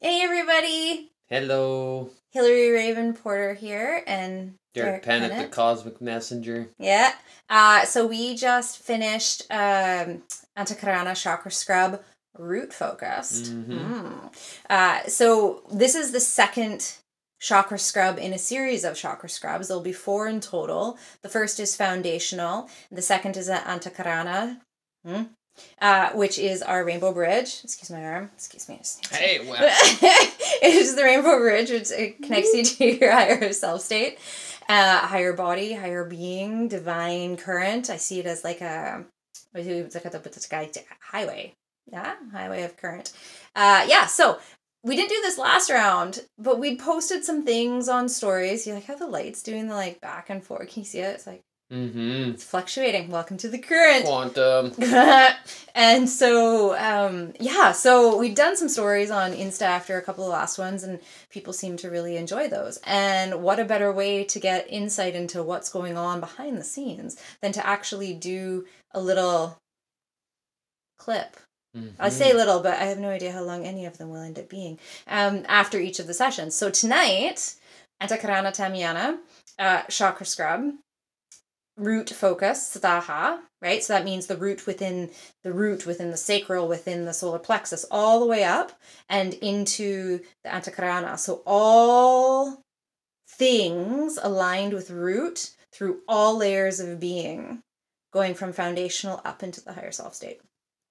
Hey everybody! Hello! Hilary Hraefn Porter here, and Derek Pennant, the Cosmic Messenger. Yeah. So we just finished Antahkarana Chakra Scrub, root focused. So this is the second chakra scrub in a series of chakra scrubs. There'll be four in total. The first is foundational. The second is Antahkarana. Which is our Rainbow Bridge. Excuse my arm. Excuse me. Hey, wow. It is the Rainbow Bridge, which it connects you to your higher self state, higher body, higher being, divine current. I see it as like a highway. Yeah, highway of current. Yeah, so we didn't do this last round, but we'd posted some things on stories. You like how the light's doing the like back and forth. Can you see it? It's like it's fluctuating. Welcome to the current. Quantum. And so, yeah, so we've done some stories on Insta after a couple of last ones, and people seem to really enjoy those. And what a better way to get insight into what's going on behind the scenes than to actually do a little clip. I say little, but I have no idea how long any of them will end up being after each of the sessions. So tonight, Antahkarana Tameana, Chakra Scrub, root focus, Sataha, right? So that means the root within the sacral, within the solar plexus, all the way up and into the Antahkarana. So all things aligned with root through all layers of being, going from foundational up into the higher self state.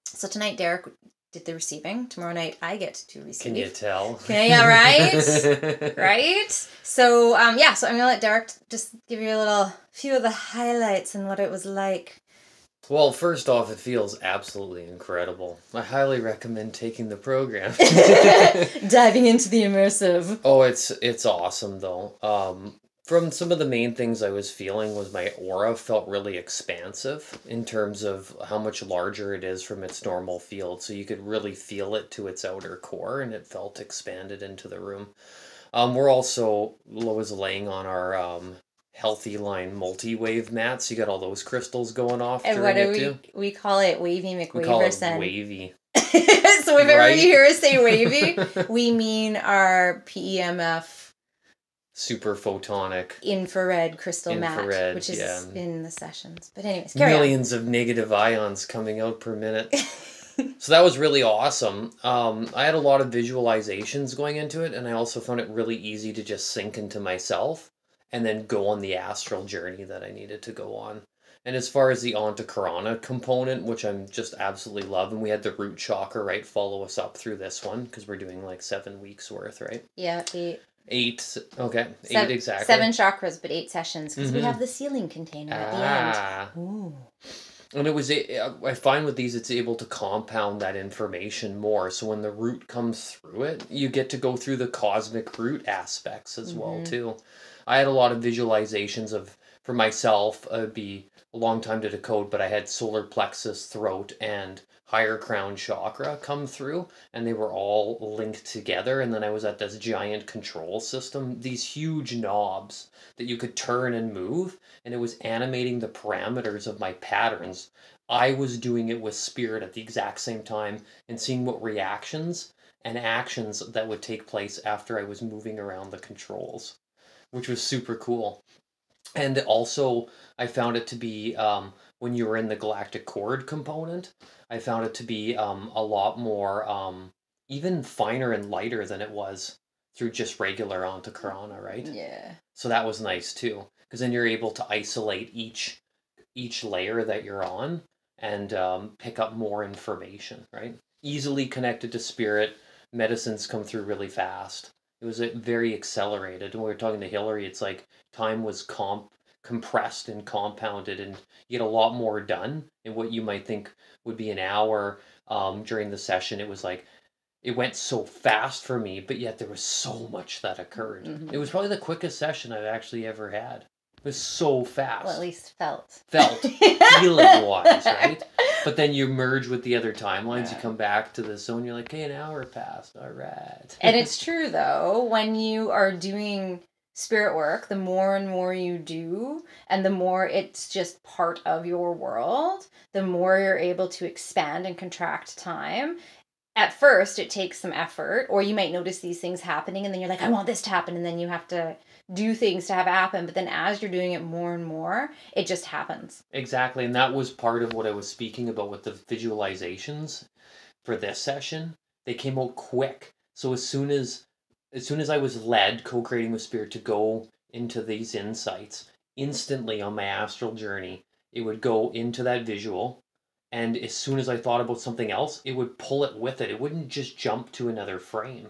So tonight, Derek did the receiving. Tomorrow night, I get to receive. Can you tell? Yeah, right? So, yeah, so I'm going to let Derek just give you a little few of the highlights and what it was like. Well, first off, it feels absolutely incredible. I highly recommend taking the program. Diving into the immersive. Oh, it's awesome, though. From some of the main things I was feeling was my aura felt really expansive in terms of how much larger it is from its normal field. So you could really feel it to its outer core, and it felt expanded into the room. We're also, Lois laying on our Healthy Line multi-wave mats. You got all those crystals going off. And what do we call it? Wavy McWaverson. We call it wavy. So if ever you hear us say wavy, we mean our PEMF. Super photonic infrared crystal mat, which is in the sessions. But anyways, carry on. Millions of negative ions coming out per minute. So that was really awesome. I had a lot of visualizations going into it, and I also found it really easy to just sink into myself and then go on the astral journey that I needed to go on. And as far as the Antahkarana component, which I'm just absolutely loving, we had the root chakra, right, follow us up through this one, because we're doing like 7 weeks worth, right? Yeah, 8. Okay, 8 exactly. 7 chakras, but 8 sessions, because we have the sealing container at the end. Ooh. And it was, I find with these, it's able to compound that information more. So when the root comes through it, you get to go through the cosmic root aspects as well, too. I had a lot of visualizations of, for myself, it'd be a long time to decode, but I had solar plexus, throat, and higher crown chakra come through, and they were all linked together. And then I was at this giant control system, these huge knobs that you could turn and move, and it was animating the parameters of my patterns. I was doing it with spirit at the exact same time and seeing what reactions and actions that would take place after I was moving around the controls, which was super cool. And also, I found it to be, when you were in the galactic cord component, I found it to be a lot more, even finer and lighter than it was through just regular Antahkarana, right? Yeah. So that was nice, too, because then you're able to isolate each layer that you're on and pick up more information, right? Easily connected to spirit, medicines come through really fast. It was very accelerated. When we were talking to Hilary, it's like time was compressed and compounded, and you get a lot more done in what you might think would be an hour during the session. It was like, it went so fast for me, but yet there was so much that occurred. It was probably the quickest session I've actually ever had. It was so fast. Well, at least felt. Felt, feeling-wise, right? But then you merge with the other timelines, you come back to the zone, you're like, hey, an hour passed, all right. And it's true, though, when you are doing spirit work, the more and more you do, and the more it's just part of your world, the more you're able to expand and contract time. at first it takes some effort, or you might notice these things happening and then you're like, I want this to happen, and then you have to do things to have it happen. But then as you're doing it more and more, it just happens. Exactly. And that was part of what I was speaking about with the visualizations for this session. They came out quick. So as soon as I was led, co-creating with spirit, to go into these insights, instantly on my astral journey, it would go into that visual. And as soon as I thought about something else, it would pull it with it. It wouldn't just jump to another frame.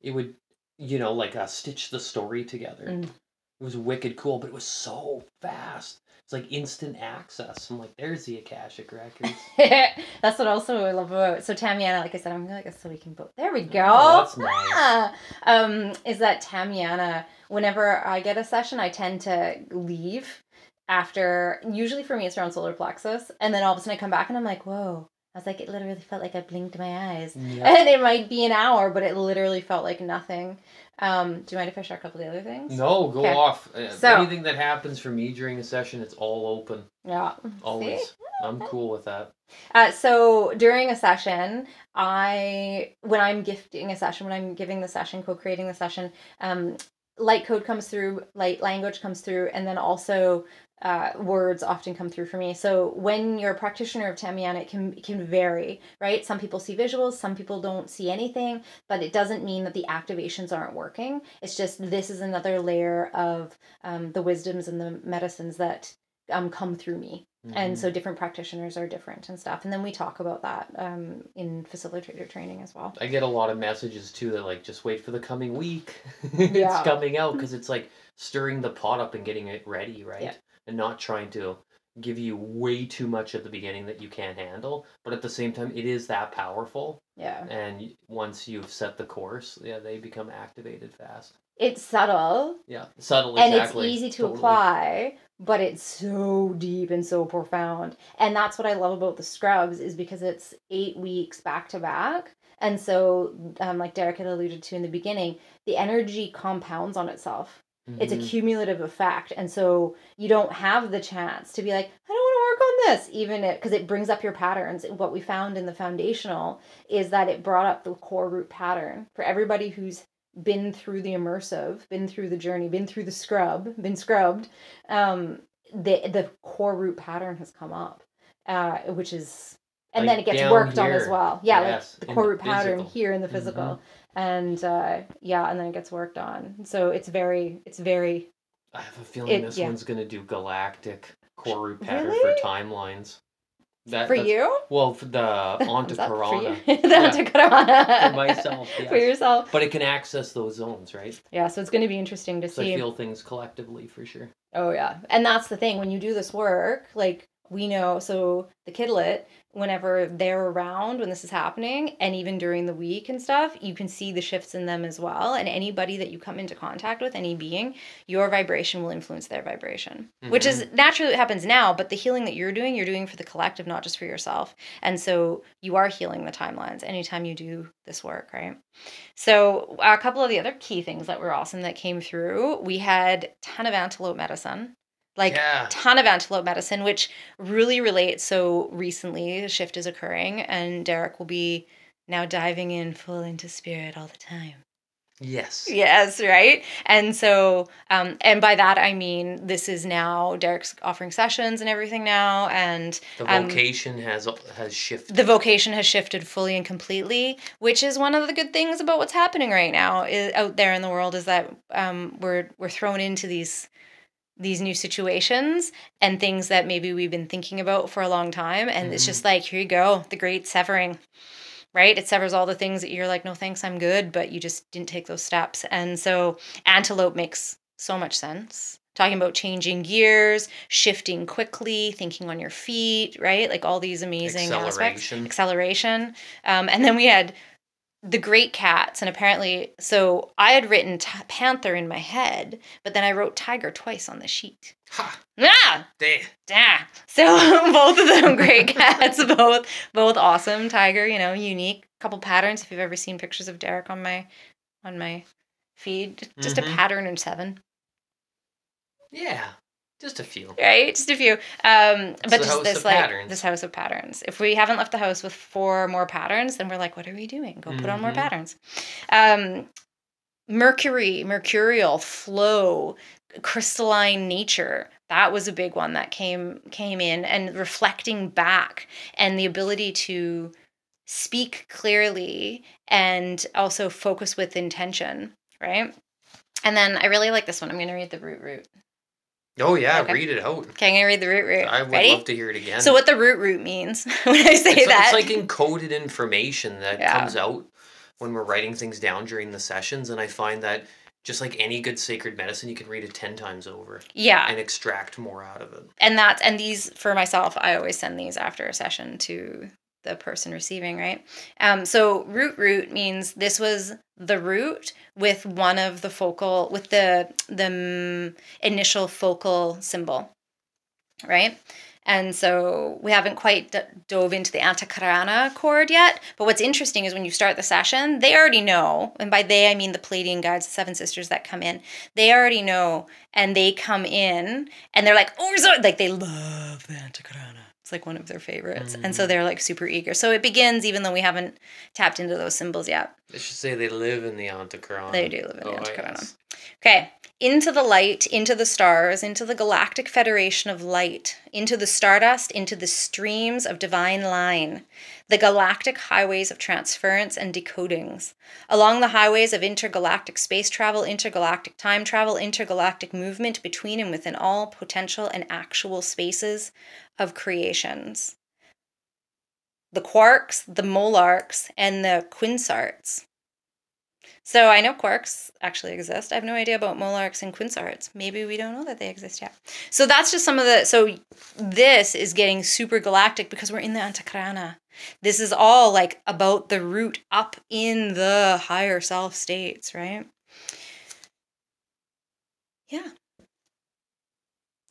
It would, you know, like stitch the story together. Mm. It was wicked cool, but it was so fast. It's like instant access. I'm like, there's the Akashic records. That's what also I love about it. So Tameana, like I said, I'm like, so we can book. There we go. Oh, that's nice. Ah! Is that Tameana? Whenever I get a session, I tend to leave after. Usually for me, it's around solar plexus, and then all of a sudden I come back and I'm like, whoa. I was like, it literally felt like I blinked my eyes. Yep. And it might be an hour, but it literally felt like nothing. Do you mind if I share a couple of the other things? No, go off. So, anything that happens for me during a session, it's all open. Yeah. Always. See? I'm cool with that. So during a session, when I'm giving the session, co-creating the session, light code comes through, light language comes through, and then also words often come through for me. So when you're a practitioner of Tameana, it can vary, right? Some people see visuals, some people don't see anything, but it doesn't mean that the activations aren't working. It's just this is another layer of the wisdoms and the medicines that come through me. Mm-hmm. And so different practitioners are different and stuff. And then we talk about that in facilitator training as well. I get a lot of messages too that like, just wait for the coming week. Yeah. It's coming out, because it's like stirring the pot up and getting it ready, right? Yeah. And not trying to give you way too much at the beginning that you can't handle. But at the same time, it is that powerful. Yeah. And once you've set the course, yeah, they become activated fast. It's subtle. Yeah, subtle, exactly. And it's easy to apply, but it's so deep and so profound. And that's what I love about the scrubs, is because it's 8 weeks back to back. And so, like Derek had alluded to in the beginning, the energy compounds on itself. Mm-hmm. It's a cumulative effect. And so you don't have the chance to be like, I don't want to work on this, because it brings up your patterns. What we found in the foundational is that it brought up the core root pattern for everybody who's been through the immersive, been through the journey, been through the scrub, been scrubbed. The core root pattern has come up, which is, and like then it gets worked on as well. Yeah, yes, like the core root pattern here in the physical, mm-hmm. And yeah, and then it gets worked on. So it's very. I have a feeling this one's gonna do galactic core root pattern for timelines. That's you? Well, for the Antahkarana. The Antahkarana. For myself, yes. For yourself. But it can access those zones, right? Yeah, so it's going to be interesting to see. I feel things collectively, for sure. Oh, yeah. And that's the thing. When you do this work, like, we know, so the kidlet, whenever they're around when this is happening, and even during the week and stuff, you can see the shifts in them as well. And anybody that you come into contact with, any being, your vibration will influence their vibration, mm-hmm. Which is naturally what happens now. But the healing that you're doing for the collective, not just for yourself. And so you are healing the timelines anytime you do this work, right? So a couple of the other key things that were awesome that came through, we had a ton of antelope medicine. Ton of antelope medicine, which really relates. So recently, a shift is occurring, and Derek will be now diving in full into spirit all the time. Yes. Yes, right? And so, and by that I mean this is now, Derek's offering sessions and everything now, and... the vocation has shifted. The vocation has shifted fully and completely, which is one of the good things about what's happening right now out there in the world, is that we're thrown into these new situations and things that maybe we've been thinking about for a long time. And It's just like, here you go, the great severing, right? It severs all the things that you're like, no, thanks, I'm good. But you just didn't take those steps. And so antelope makes so much sense. Talking about changing gears, shifting quickly, thinking on your feet, right? Like all these amazing aspects. Acceleration. And then we had the great cats, and apparently, so I had written panther in my head, but then I wrote tiger twice on the sheet. Ha! Ah! Da! So both of them great cats, both awesome. Tiger, you know, unique. Couple patterns. If you've ever seen pictures of Derek on my feed, just a pattern in 7. Yeah. Just a few. Right? Just a few. But just this, like, this house of patterns. If we haven't left the house with 4 more patterns, then we're like, what are we doing? Go put on more patterns. Mercury, mercurial flow, crystalline nature. That was a big one that came in, and reflecting back and the ability to speak clearly and also focus with intention, right? And then I really like this one. I'm going to read the root. Oh, yeah. Okay. Read it out. Okay, I'm going to read the root. I would love to hear it again. So what the root means when I say that. It's like encoded information that comes out when we're writing things down during the sessions. And I find that just like any good sacred medicine, you can read it 10 times over. Yeah. And extract more out of it. And that's, and these, for myself, I always send these after a session to the person receiving, right? So root means this was the root with one of the focal, with the initial focal symbol, right? And so we haven't quite dove into the Antahkarana chord yet, but what's interesting is when you start the session, they already know, and by they I mean the Pleiadian guides, the 7 sisters that come in, they already know, and they come in, and they're like, oh, so, like they love the Antahkarana. It's like one of their favorites. And so they're like super eager. So it begins even though we haven't tapped into those symbols yet. I should say they live in the Antahkarana. They do live in the Antahkarana. Yes. Okay. Into the light, into the stars, into the galactic federation of light, into the stardust, into the streams of divine line, the galactic highways of transference and decodings, along the highways of intergalactic space travel, intergalactic time travel, intergalactic movement between and within all potential and actual spaces of creations, the quarks, the molarks, and the quinsarts. So I know quarks actually exist. I have no idea about molarks and quinsarts. Maybe we don't know that they exist yet. So that's just some of the... So this is getting super galactic because we're in the Antahkarana. This is all like about the root up in the higher self states, right? Yeah.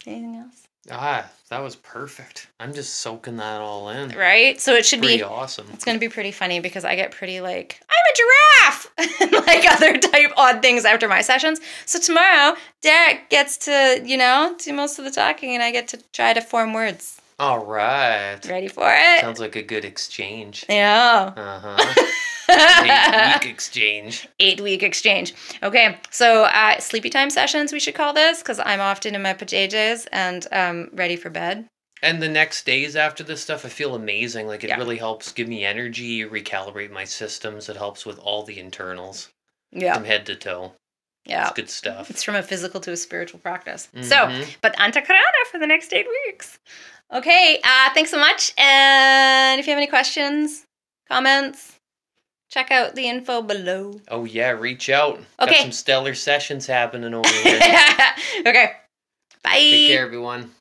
Anything else? Ah, that was perfect. I'm just soaking that all in. Right? So it should be awesome. It's going to be pretty funny because I get pretty like, I'm a giraffe! Like other type odd things after my sessions. So tomorrow, Derek gets to, you know, do most of the talking and I get to try to form words. All right. Ready for it? Sounds like a good exchange. Yeah. Uh-huh. 8-week exchange. 8-week exchange. Okay, so sleepy time sessions, we should call this, because I'm often in my pajamas and ready for bed. And the next days after this stuff, I feel amazing. Like, it really helps give me energy, recalibrate my systems. It helps with all the internals. Yeah. From head to toe. Yeah. It's good stuff. It's from a physical to a spiritual practice. So, but Antahkarana for the next 8 weeks. Okay, thanks so much. And if you have any questions, comments... Check out the info below. Oh, yeah. Reach out. Okay. Got some stellar sessions happening over here. Okay. Bye. Take care, everyone.